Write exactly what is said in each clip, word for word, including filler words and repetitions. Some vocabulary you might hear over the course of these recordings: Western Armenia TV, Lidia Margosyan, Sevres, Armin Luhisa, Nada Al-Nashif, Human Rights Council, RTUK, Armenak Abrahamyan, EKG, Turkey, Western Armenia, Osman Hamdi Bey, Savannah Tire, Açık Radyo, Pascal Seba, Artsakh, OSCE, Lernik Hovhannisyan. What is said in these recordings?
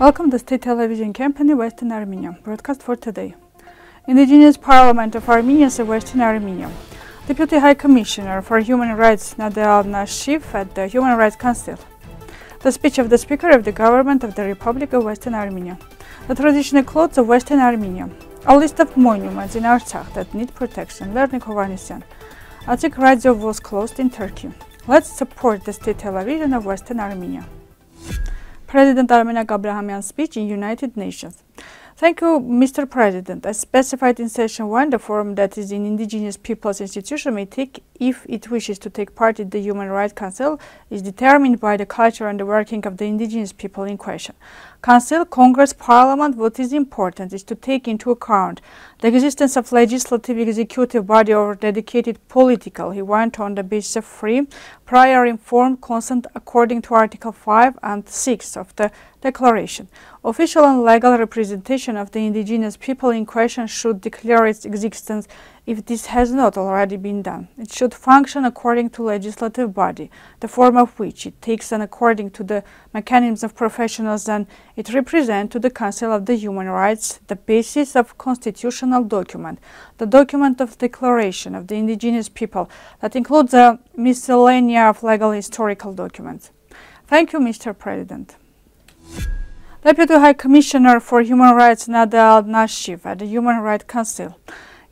Welcome to State Television Company, Western Armenia, broadcast for today. Indigenous Parliament of Armenia and Western Armenia. Deputy High Commissioner for Human Rights Nada Al-Nashif at the Human Rights Council. The speech of the Speaker of the Government of the Republic of Western Armenia. The traditional clothes of Western Armenia. A list of monuments in Artsakh that need protection. Lernik Hovhannisyan. Açık Radyo was closed in Turkey. Let's support the State Television of Western Armenia. President Armenak Abrahamyan's speech in United Nations. Thank you, Mister President. As specified in Session one, the forum that is in Indigenous Peoples Institution may take, if it wishes to take part in the Human Rights Council, is determined by the culture and the working of the Indigenous people in question. Council, Congress, Parliament, what is important is to take into account the existence of legislative executive body or dedicated political, he went on the basis of free, prior informed consent according to Article five and six of the Declaration. Official and legal representation of the indigenous people in question should declare its existence if this has not already been done. It should function according to legislative body, the form of which it takes and according to the mechanisms of professionals and it represents to the Council of the Human Rights the basis of constitutional document, the document of declaration of the indigenous people that includes a miscellany of legal historical documents. Thank you, Mister President. Deputy High Commissioner for Human Rights Nada Al-Nashif at the Human Rights Council.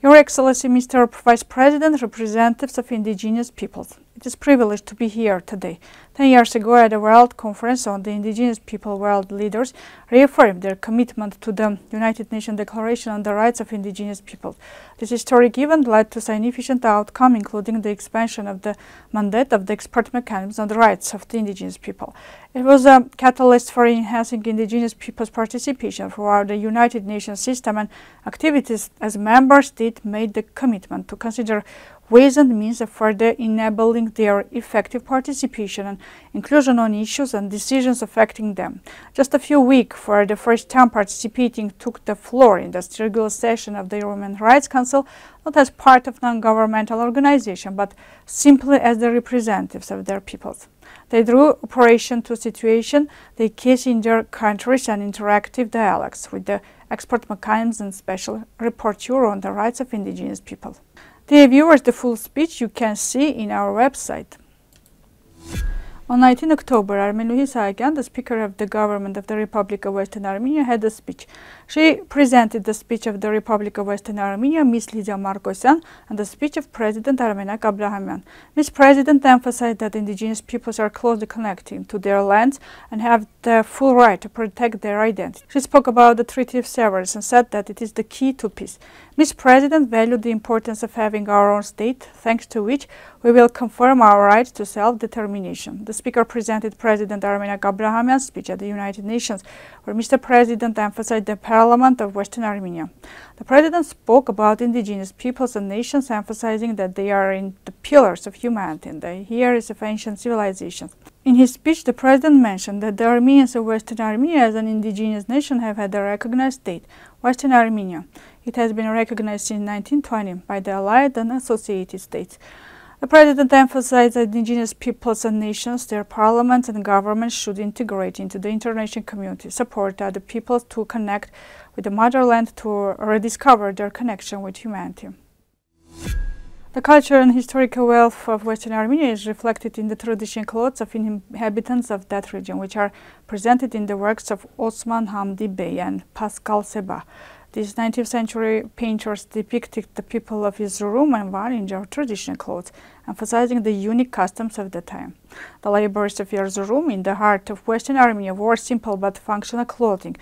Your Excellency, Mister Vice President, representatives of indigenous peoples. It is a privilege to be here today. Ten years ago at the World Conference on the Indigenous People, world leaders reaffirmed their commitment to the United Nations Declaration on the Rights of Indigenous Peoples. This historic event led to significant outcome, including the expansion of the mandate of the expert mechanisms on the rights of the indigenous people. It was a catalyst for enhancing indigenous peoples' participation throughout the United Nations system and activities as member states made the commitment to consider ways and means of further enabling their effective participation and inclusion on issues and decisions affecting them. Just a few weeks for the first time participating took the floor in the regular session of the Human Rights Council, not as part of non-governmental organization, but simply as the representatives of their peoples. They drew operation to situation, they case in their countries and interactive dialogues with the expert mechanisms and special rapporteur on the rights of indigenous people. Dear viewers, the full speech you can see in our website. On the nineteenth of October, Armin Luhisa, again the Speaker of the Government of the Republic of Western Armenia, had a speech. She presented the speech of the Republic of Western Armenia, Miz Lidia Margosyan, and the speech of President Armenak Abrahamyan. Miz President emphasized that indigenous peoples are closely connected to their lands and have the full right to protect their identity. She spoke about the Treaty of Sevres and said that it is the key to peace. Miz President valued the importance of having our own state, thanks to which we will confirm our right to self-determination. The Speaker presented President Armenak Abrahamyan's speech at the United Nations, where Mister President emphasized the Parliament of Western Armenia. The President spoke about indigenous peoples and nations, emphasizing that they are in the pillars of humanity and the heroes of ancient civilizations. In his speech, the President mentioned that the Armenians of Western Armenia as an indigenous nation have had a recognized state, Western Armenia. It has been recognized since nineteen twenty by the Allied and Associated States. The President emphasized that indigenous peoples and nations, their parliaments and governments should integrate into the international community, support other peoples to connect with the motherland, to rediscover their connection with humanity. The culture and historical wealth of Western Armenia is reflected in the traditional clothes of inhabitants of that region, which are presented in the works of Osman Hamdi Bey and Pascal Seba. These nineteenth century painters depicted the people of Erzurum and Van in their traditional clothes, emphasizing the unique customs of the time. The laborers of Erzurum in the heart of Western Armenia wore simple but functional clothing,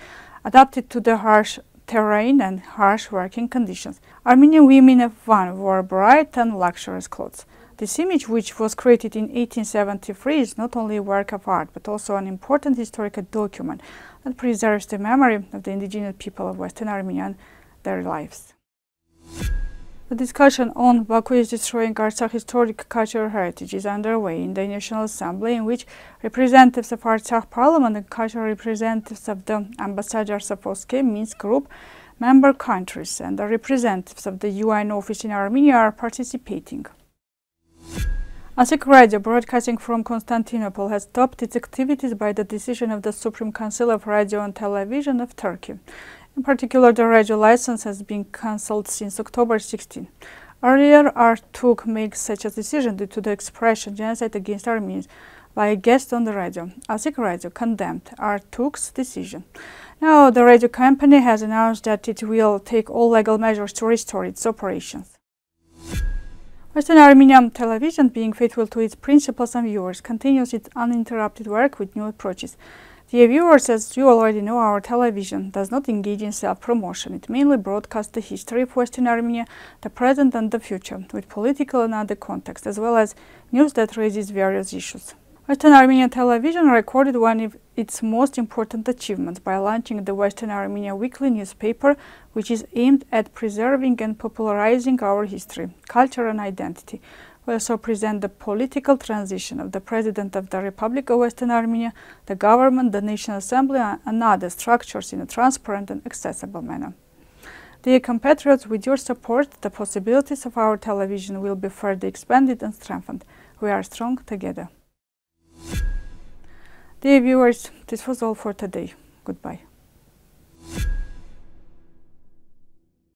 adapted to the harsh terrain and harsh working conditions. Armenian women of Van wore bright and luxurious clothes. This image, which was created in eighteen seventy-three, is not only a work of art, but also an important historical document that preserves the memory of the indigenous people of Western Armenia and their lives. The discussion on Baku is destroying Artsakh historic cultural heritage is underway in the National Assembly, in which representatives of Artsakh Parliament and cultural representatives of the ambassadors of O S C E, Minsk Group, member countries and the representatives of the U N office in Armenia are participating. Açık Radyo, broadcasting from Constantinople, has stopped its activities by the decision of the Supreme Council of Radio and Television of Turkey. In particular, the radio license has been cancelled since October sixteenth. Earlier, R T U K made such a decision due to the expression genocide against Armenians by a guest on the radio. Açık Radyo condemned R T U K's decision. Now, the radio company has announced that it will take all legal measures to restore its operations. Western Armenian television, being faithful to its principles and viewers, continues its uninterrupted work with new approaches. Dear viewers, as you already know, our television does not engage in self-promotion. It mainly broadcasts the history of Western Armenia, the present and the future, with political and other context, as well as news that raises various issues. Western Armenian television recorded one of its most important achievements by launching the Western Armenia Weekly newspaper, which is aimed at preserving and popularizing our history, culture and identity. We also present the political transition of the President of the Republic of Western Armenia, the government, the National Assembly and other structures in a transparent and accessible manner. Dear compatriots, with your support, the possibilities of our television will be further expanded and strengthened. We are strong together. Dear viewers, this was all for today. Goodbye.